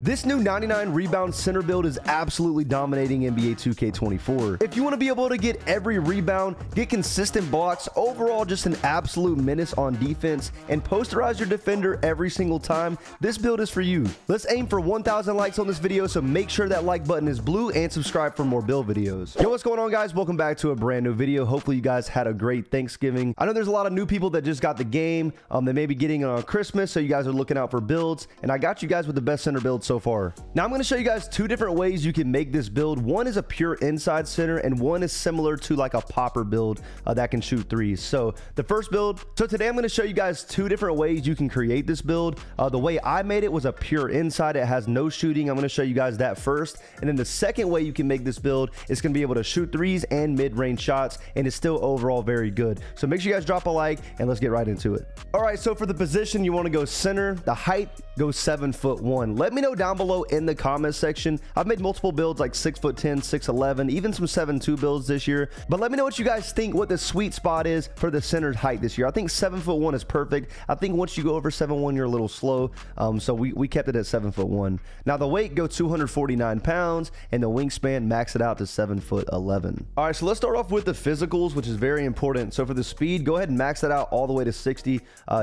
This new 99 rebound center build is absolutely dominating NBA 2K24. If you want to be able to get every rebound, get consistent blocks, overall just an absolute menace on defense, and posterize your defender every single time, this build is for you. Let's aim for 1,000 likes on this video, so make sure that like button is blue and subscribe for more build videos. Yo, what's going on, guys? Welcome back to a brand new video. Hopefully you guys had a great Thanksgiving. I know there's a lot of new people that just got the game. They may be getting it on Christmas, so you guys are looking out for builds, and I got you guys with the best center build so far. Now I'm going to show you guys two different ways you can make this build. One is a pure inside center and one is similar to like a popper build that can shoot threes. So the first build, so today I'm going to show you guys two different ways you can create this build. The way I made it was a pure inside. It has no shooting. I'm going to show you guys that first. And then the second way you can make this build is going to be able to shoot threes and mid-range shots, and it's still overall very good. So make sure you guys drop a like and let's get right into it. All right, so for the position, you want to go center. The height, go 7'1". Let me know down below in the comments section. I've made multiple builds like 6'10", 6'11", even some 7'2" builds this year, but let me know what you guys think, what the sweet spot is for the center's height this year. I think 7'1" is perfect. I think once you go over 7'1", you're a little slow, so we kept it at 7'1". Now the weight, go 249 pounds, and the wingspan, max it out to 7'11". All right, so let's start off with the physicals, which is very important. So for the speed, go ahead and max that out all the way to 60.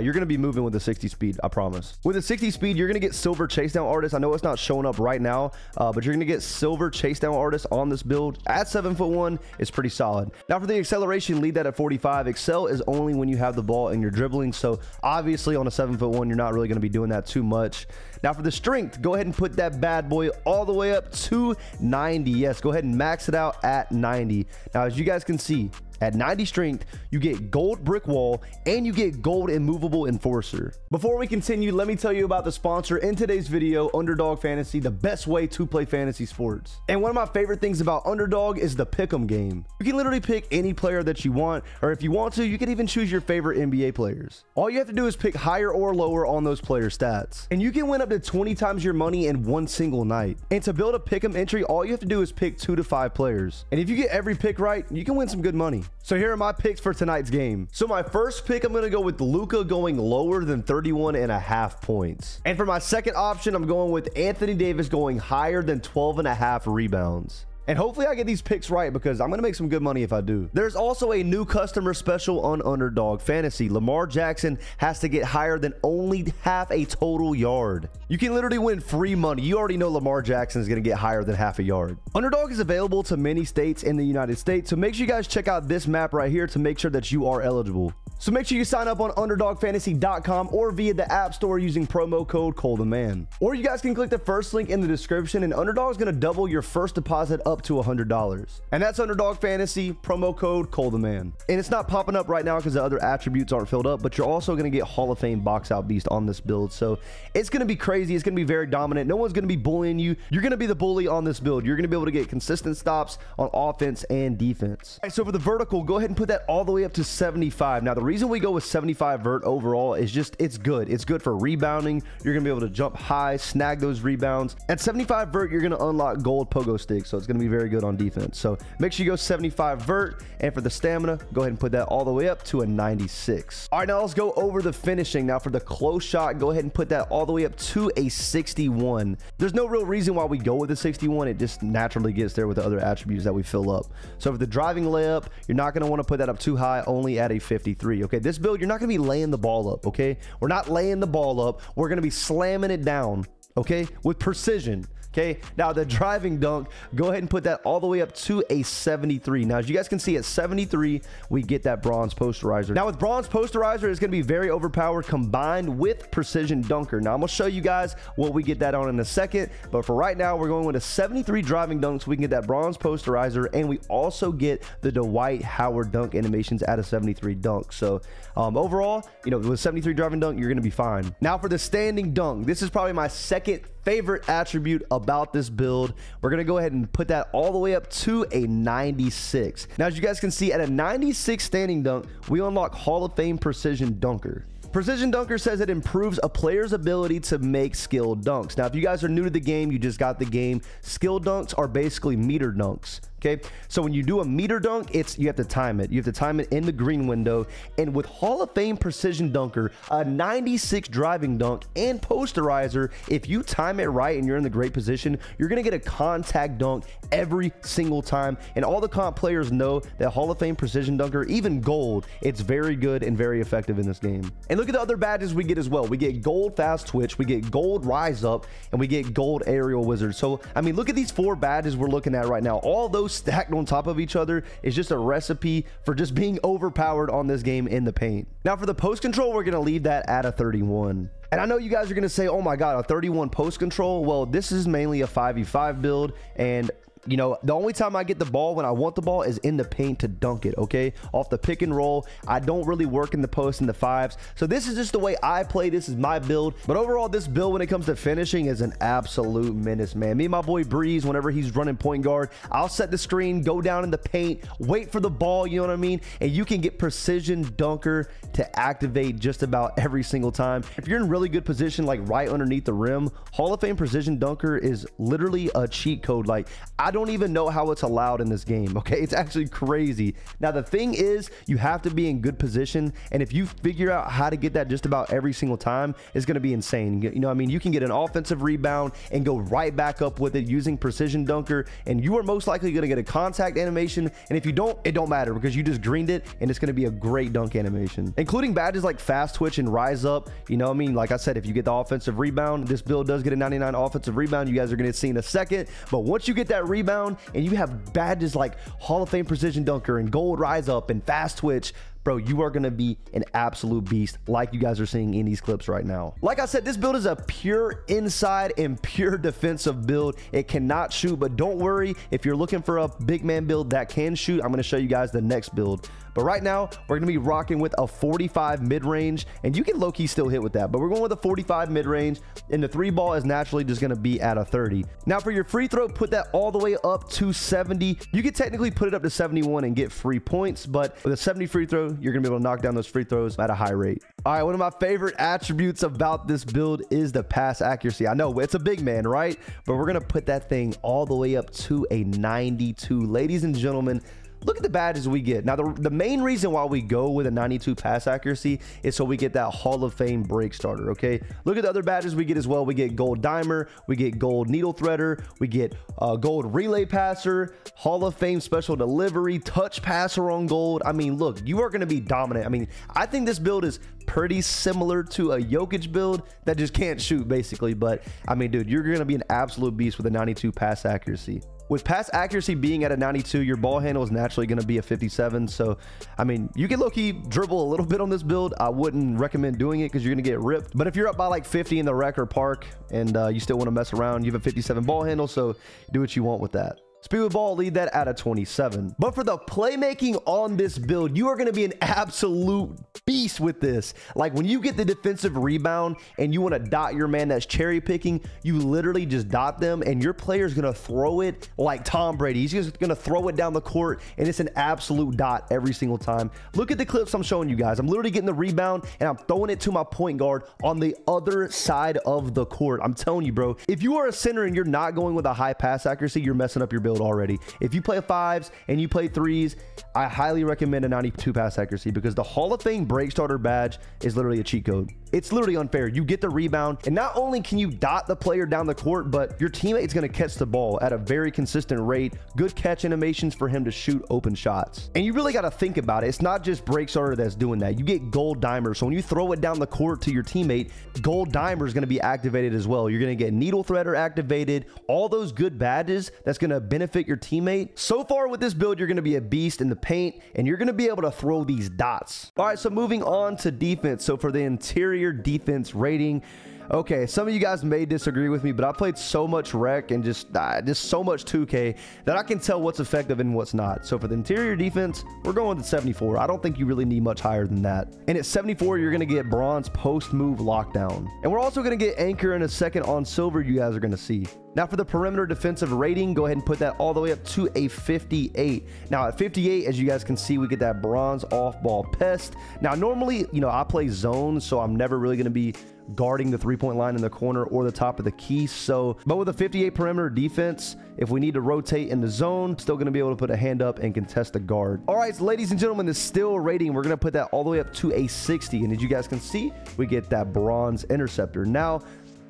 You're going to be moving with a 60 speed, I promise. With a 60 speed, you're going to get silver chase down artists. I know it's not showing up right now, but you're gonna get silver chase down artists on this build at 7'1". It's pretty solid. Now for the acceleration, lead that at 45. Excel is only when you have the ball and you're dribbling, so obviously on a 7'1", you're not really gonna be doing that too much. Now for the strength, go ahead and put that bad boy all the way up to 90. Yes, go ahead and max it out at 90. Now as you guys can see, at 90 strength, you get gold brick wall and you get gold immovable enforcer. Before we continue, let me tell you about the sponsor in today's video, Underdog Fantasy, the best way to play fantasy sports. And one of my favorite things about Underdog is the pick'em game. You can literally pick any player that you want, or if you want to, you can even choose your favorite NBA players. All you have to do is pick higher or lower on those player stats, and you can win up to 20 times your money in one single night. And to build a pick'em entry, all you have to do is pick 2 to 5 players, and if you get every pick right, you can win some good money. So here are my picks for tonight's game. So my first pick, I'm going to go with Luka going lower than 31.5 points. And for my second option, I'm going with Anthony Davis going higher than 12.5 rebounds. And hopefully I get these picks right, because I'm going to make some good money if I do. There's also a new customer special on Underdog Fantasy. Lamar Jackson has to get higher than only half a total yard. You can literally win free money. You already know Lamar Jackson is going to get higher than half a yard. Underdog is available to many states in the United States, so make sure you guys check out this map right here to make sure that you are eligible. So make sure you sign up on underdogfantasy.com or via the App Store using promo code ColeTheMan. Or you guys can click the first link in the description, and Underdog is going to double your first deposit up to $100. And that's Underdog Fantasy, promo code ColeTheMan. And it's not popping up right now because the other attributes aren't filled up, but you're also going to get Hall of Fame Box Out Beast on this build. So it's going to be crazy. It's going to be very dominant. No one's going to be bullying you. You're going to be the bully on this build. You're going to be able to get consistent stops on offense and defense. All right, so for the vertical, go ahead and put that all the way up to 75. Now, the reason we go with 75 vert overall is just it's good. It's good for rebounding. You're going to be able to jump high, snag those rebounds. At 75 vert, you're going to unlock gold pogo sticks, so it's going to be very good on defense. So make sure you go 75 vert. And for the stamina, go ahead and put that all the way up to a 96. All right, now let's go over the finishing. Now for the close shot, go ahead and put that all the way up to a 61. There's no real reason why we go with a 61. It just naturally gets there with the other attributes that we fill up. So for the driving layup, you're not going to want to put that up too high, only at a 53. Okay, this build, you're not gonna be laying the ball up. Okay, we're not laying the ball up. We're gonna be slamming it down, okay, with precision. Okay, now the driving dunk, go ahead and put that all the way up to a 73. Now, as you guys can see, at 73, we get that bronze posterizer. Now, with bronze posterizer, it's going to be very overpowered combined with precision dunker. Now, I'm going to show you guys what we get that on in a second. But for right now, we're going with a 73 driving dunk so we can get that bronze posterizer. And we also get the Dwight Howard dunk animations at a 73 dunk. So, overall, you know, with 73 driving dunk, you're going to be fine. Now, for the standing dunk, this is probably my second favorite attribute about this build. We're gonna go ahead and put that all the way up to a 96. Now, as you guys can see, at a 96 standing dunk, we unlock Hall of Fame Precision Dunker. Precision Dunker says it improves a player's ability to make skilled dunks. Now, if you guys are new to the game, you just got the game. Skill dunks are basically meter dunks. Okay, so when you do a meter dunk, you have to time it. You have to time it in the green window. And with Hall of Fame precision dunker, a 96 driving dunk, and posterizer, if you time it right and you're in the great position, you're gonna get a contact dunk every single time. And all the comp players know that Hall of Fame precision dunker, even gold, it's very good and very effective in this game. And look at the other badges we get as well. We get gold fast twitch, we get gold rise up, and we get gold aerial wizard. So I mean, look at these four badges we're looking at right now. All those stacked on top of each other is just a recipe for just being overpowered on this game in the paint. Now for the post control, we're gonna leave that at a 31. And I know you guys are gonna say, oh my god, a 31 post control. Well, this is mainly a 5v5 build, and you know, the only time I get the ball when I want the ball is in the paint to dunk it, okay? Off the pick and roll. I don't really work in the post and the fives. So this is just the way I play. This is my build. But overall, this build, when it comes to finishing, is an absolute menace, man. Me and my boy Breeze, whenever he's running point guard, I'll set the screen, go down in the paint, wait for the ball, you know what I mean? And you can get precision dunker to activate just about every single time. If you're in really good position, like right underneath the rim, Hall of Fame precision dunker is literally a cheat code. Like, I don't even know how it's allowed in this game, okay? It's actually crazy. Now the thing is, you have to be in good position, and if you figure out how to get that just about every single time, it's going to be insane. You know what I mean? You can get an offensive rebound and go right back up with it using precision dunker, and you are most likely going to get a contact animation, and if you don't, it don't matter because you just greened it, and it's going to be a great dunk animation. Including badges like fast twitch and rise up, you know what I mean? Like I said, if you get the offensive rebound, this build does get a 99 offensive rebound. You guys are going to see in a second, but once you get that rebound, and you have badges like Hall of Fame precision dunker and gold rise up and fast twitch, bro, you are gonna be an absolute beast like you guys are seeing in these clips right now. Like I said, this build is a pure inside and pure defensive build. It cannot shoot, but don't worry, if you're looking for a big man build that can shoot, I'm gonna show you guys the next build. But right now, we're gonna be rocking with a 45 mid-range, and you can low-key still hit with that, but we're going with a 45 mid-range, and the three ball is naturally just gonna be at a 30. Now for your free throw, put that all the way up to 70. You could technically put it up to 71 and get free points, but with a 70 free throw, you're gonna be able to knock down those free throws at a high rate. All right, one of my favorite attributes about this build is the pass accuracy. I know it's a big man, right? But we're gonna put that thing all the way up to a 92. Ladies and gentlemen, look at the badges we get. Now, the main reason why we go with a 92 pass accuracy is so we get that Hall of Fame break starter, okay? Look at the other badges we get as well. We get gold dimer, we get gold needle threader, we get gold relay passer, Hall of Fame special delivery, touch passer on gold. I mean, look, you are gonna be dominant. I mean, I think this build is pretty similar to a Jokic build that just can't shoot, basically. But, I mean, dude, you're gonna be an absolute beast with a 92 pass accuracy. With pass accuracy being at a 92, your ball handle is naturally going to be a 57. So, I mean, you can low-key dribble a little bit on this build. I wouldn't recommend doing it because you're going to get ripped. But if you're up by like 50 in the rec or park and you still want to mess around, you have a 57 ball handle. So do what you want with that. Speed with ball, lead that at a 27. But for the playmaking on this build, you are going to be an absolute beast with this. Like when you get the defensive rebound and you want to dot your man that's cherry picking, you literally just dot them and your player's going to throw it like Tom Brady. He's just going to throw it down the court and it's an absolute dot every single time. Look at the clips I'm showing you guys. I'm literally getting the rebound and I'm throwing it to my point guard on the other side of the court. I'm telling you, bro, if you are a center and you're not going with a high pass accuracy, you're messing up your build already. If you play fives and you play threes, I highly recommend a 92 pass accuracy because the Hall of Fame break starter badge is literally a cheat code. It's literally unfair. You get the rebound and not only can you dot the player down the court, but your teammate's going to catch the ball at a very consistent rate. Good catch animations for him to shoot open shots. And you really got to think about it. It's not just break starter that's doing that. You get gold dimer. So when you throw it down the court to your teammate, gold dimer is going to be activated as well. You're going to get needle threader activated, all those good badges that's going to benefit your teammate. So far with this build, you're going to be a beast in the paint and you're going to be able to throw these dots. All right, so moving on to defense. So for the interior defense rating, okay, some of you guys may disagree with me, but I played so much rec and just so much 2K that I can tell what's effective and what's not. So for the interior defense, we're going with 74. I don't think you really need much higher than that. And at 74, you're going to get bronze post move lockdown. And we're also going to get anchor in a second on silver, you guys are going to see. Now for the perimeter defensive rating, go ahead and put that all the way up to a 58. Now at 58, as you guys can see, we get that bronze off ball pest. Now normally, you know, I play zone, so I'm never really going to be guarding the three-point line in the corner or the top of the key. So, but with a 58 perimeter defense, if we need to rotate in the zone, still going to be able to put a hand up and contest the guard. All right, so ladies and gentlemen, the steal rating, we're going to put that all the way up to a 60. And as you guys can see, we get that bronze interceptor. Now,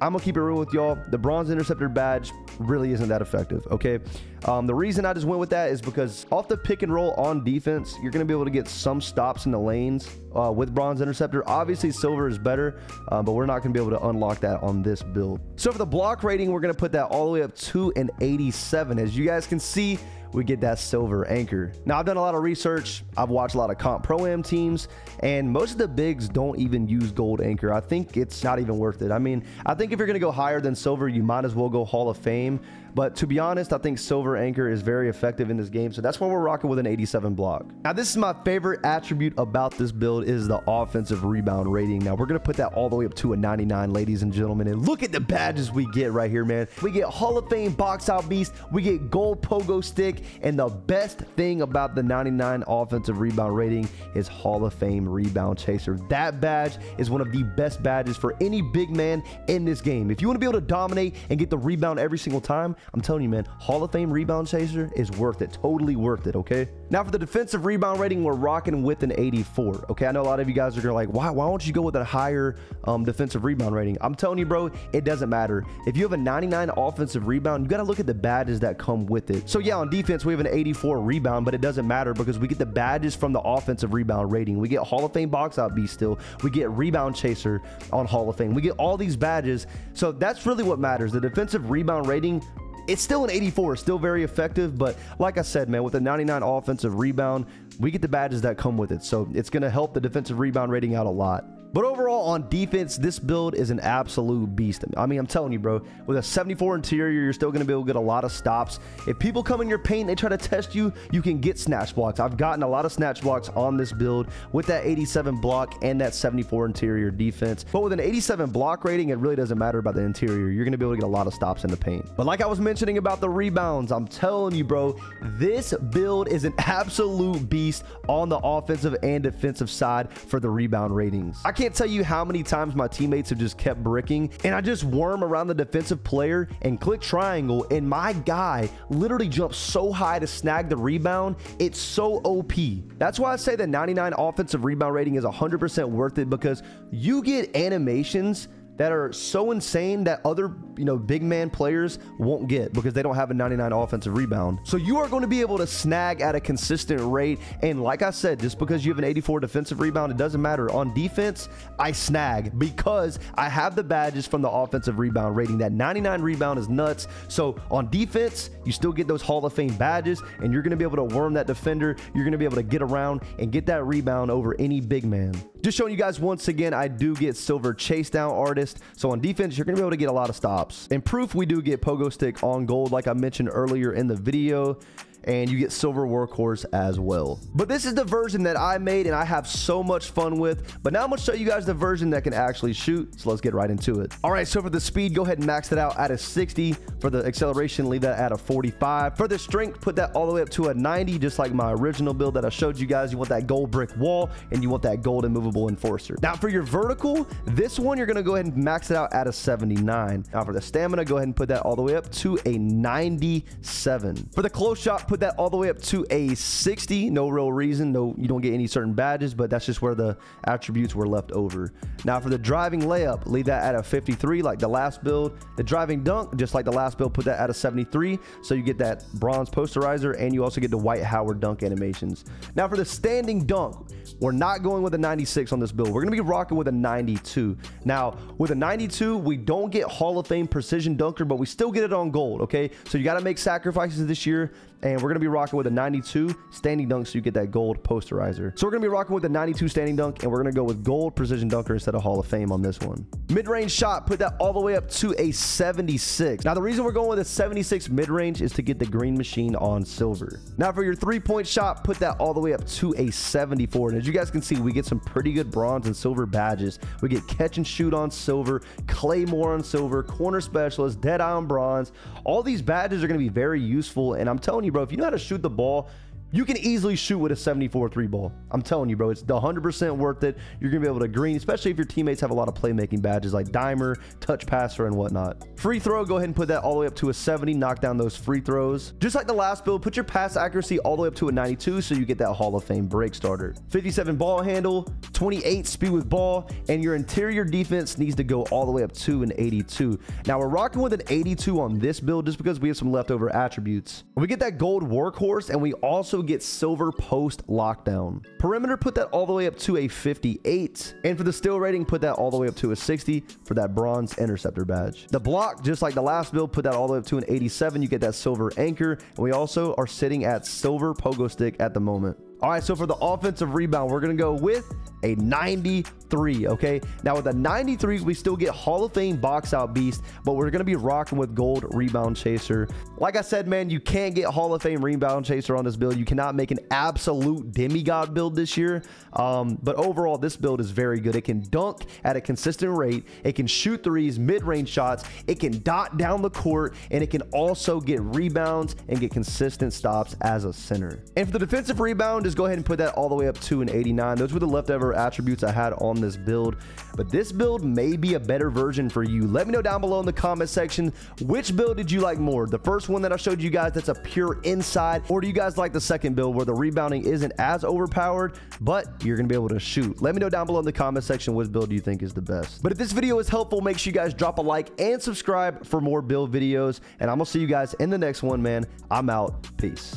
I'm gonna keep it real with y'all. The bronze interceptor badge really isn't that effective, okay? The reason I just went with that is because off the pick and roll on defense, you're gonna be able to get some stops in the lanes with bronze interceptor. Obviously silver is better, but we're not gonna be able to unlock that on this build. So for the block rating, we're gonna put that all the way up to an 87. As you guys can see, we get that silver anchor. Now, I've done a lot of research. I've watched a lot of comp pro-am teams, and most of the bigs don't even use gold anchor. I think it's not even worth it. I mean, I think if you're gonna go higher than silver, you might as well go Hall of Fame. But to be honest, I think silver anchor is very effective in this game. So that's why we're rocking with an 87 block. Now, this is my favorite attribute about this build is the offensive rebound rating. Now, we're going to put that all the way up to a 99, ladies and gentlemen. And look at the badges we get right here, man. We get Hall of Fame box out beast. We get gold pogo stick. And the best thing about the 99 offensive rebound rating is Hall of Fame rebound chaser. That badge is one of the best badges for any big man in this game. If you want to be able to dominate and get the rebound every single time, I'm telling you, man, Hall of Fame rebound chaser is worth it. Totally worth it, okay? Now, for the defensive rebound rating, we're rocking with an 84, okay? I know a lot of you guys are gonna like, why don't you go with a higher defensive rebound rating? I'm telling you, bro, it doesn't matter. If you have a 99 offensive rebound, you gotta look at the badges that come with it. So yeah, on defense, we have an 84 rebound, but it doesn't matter because we get the badges from the offensive rebound rating. We get Hall of Fame box out B still. We get rebound chaser on Hall of Fame. We get all these badges. So that's really what matters. The defensive rebound rating, it's still an 84, still very effective, but like I said, man, with a 99 offensive rebound, we get the badges that come with it. So it's going to help the defensive rebound rating out a lot. But overall, on defense, this build is an absolute beast. I mean, I'm telling you, bro, with a 74 interior, you're still going to be able to get a lot of stops. If people come in your paint, they try to test you, you can get snatch blocks. I've gotten a lot of snatch blocks on this build with that 87 block and that 74 interior defense. But with an 87 block rating, it really doesn't matter about the interior. You're going to be able to get a lot of stops in the paint. But like I was mentioning about the rebounds, I'm telling you, bro, this build is an absolute beast on the offensive and defensive side for the rebound ratings. I can't tell you how many times my teammates have just kept bricking and I just worm around the defensive player and click triangle, and my guy literally jumps so high to snag the rebound. It's so OP. That's why I say the 99 offensive rebound rating is 100% worth it, because you get animations that are so insane that other, you know, big man players won't get because they don't have a 99 offensive rebound. So you are going to be able to snag at a consistent rate. And like I said, just because you have an 84 defensive rebound, it doesn't matter. On defense, I snag because I have the badges from the offensive rebound rating. That 99 rebound is nuts. So on defense, you still get those Hall of Fame badges, and you're going to be able to worm that defender. You're going to be able to get around and get that rebound over any big man. Just showing you guys once again, I do get silver chase down artist. So on defense, you're gonna be able to get a lot of stops. In proof, we do get pogo stick on gold, like I mentioned earlier in the video, and you get silver workhorse as well. But this is the version that I made and I have so much fun with. But now I'm gonna show you guys the version that can actually shoot, so let's get right into it. All right, so for the speed, go ahead and max that out at a 60. For the acceleration, leave that at a 45. For the strength, put that all the way up to a 90, just like my original build that I showed you guys. You want that gold brick wall and you want that gold immovable enforcer. Now for your vertical, this one you're gonna go ahead and max it out at a 79. Now for the stamina, go ahead and put that all the way up to a 97. For the close shot, put that all the way up to a 60. No real reason. No, you don't get any certain badges, but that's just where the attributes were left over. Now for the driving layup, leave that at a 53 like the last build. The driving dunk, just like the last build, put that at a 73. So you get that bronze posterizer and you also get the Dwight Howard dunk animations. Now for the standing dunk, we're not going with a 96 on this build. We're going to be rocking with a 92. Now with a 92, we don't get Hall of Fame precision dunker, but we still get it on gold, okay? So you got to make sacrifices this year, and we're going to be rocking with a 92 standing dunk, so you get that gold posterizer. So we're going to be rocking with a 92 standing dunk, and we're going to go with gold precision dunker instead of Hall of Fame on this one. Mid-range shot, put that all the way up to a 76. Now the reason we're going with a 76 mid-range is to get the green machine on silver. Now for your three-point shot, put that all the way up to a 74. And as you guys can see, we get some pretty good bronze and silver badges. We get catch and shoot on silver, claymore on silver, corner specialist, dead eye on bronze. All these badges are going to be very useful, and I'm telling you, bro, if you know how to shoot the ball, You can easily shoot with a 74 3 ball. I'm telling you, bro, it's 100% worth it. You're gonna be able to green, especially if your teammates have a lot of playmaking badges like dimer, touch passer, and whatnot. Free throw, go ahead and put that all the way up to a 70. Knock down those free throws. Just like the last build, put your pass accuracy all the way up to a 92 so you get that Hall of Fame break starter. 57 ball handle, 28 speed with ball, and your interior defense needs to go all the way up to an 82. Now we're rocking with an 82 on this build just because we have some leftover attributes. We get that gold workhorse, and we also get silver post lockdown. Perimeter, put that all the way up to a 58, and for the steal rating, put that all the way up to a 60 for that bronze interceptor badge. The block, just like the last build, put that all the way up to an 87. You get that silver anchor, and we also are sitting at silver pogo stick at the moment. All right, so for the offensive rebound, we're gonna go with a 93. Okay, now with the 93, we still get Hall of Fame box out beast, but we're gonna be rocking with gold rebound chaser. Like I said, man, you can't get Hall of Fame rebound chaser on this build. You cannot make an absolute demigod build this year, but overall this build is very good. It can dunk at a consistent rate, it can shoot threes, mid-range shots, it can dot down the court, and it can also get rebounds and get consistent stops as a center. And for the defensive rebound, just go ahead and put that all the way up to an 89. Those were the leftover attributes I had on this build, but this build may be a better version for you. Let me know down below in the comment section, which build did you like more? The first one that I showed you guys, that's a pure inside, or do you guys like the second build where the rebounding isn't as overpowered but you're gonna be able to shoot? Let me know down below in the comment section which build do you think is the best. But if this video is helpful, make sure you guys drop a like and subscribe for more build videos, and I'm gonna see you guys in the next one, man. I'm out. Peace.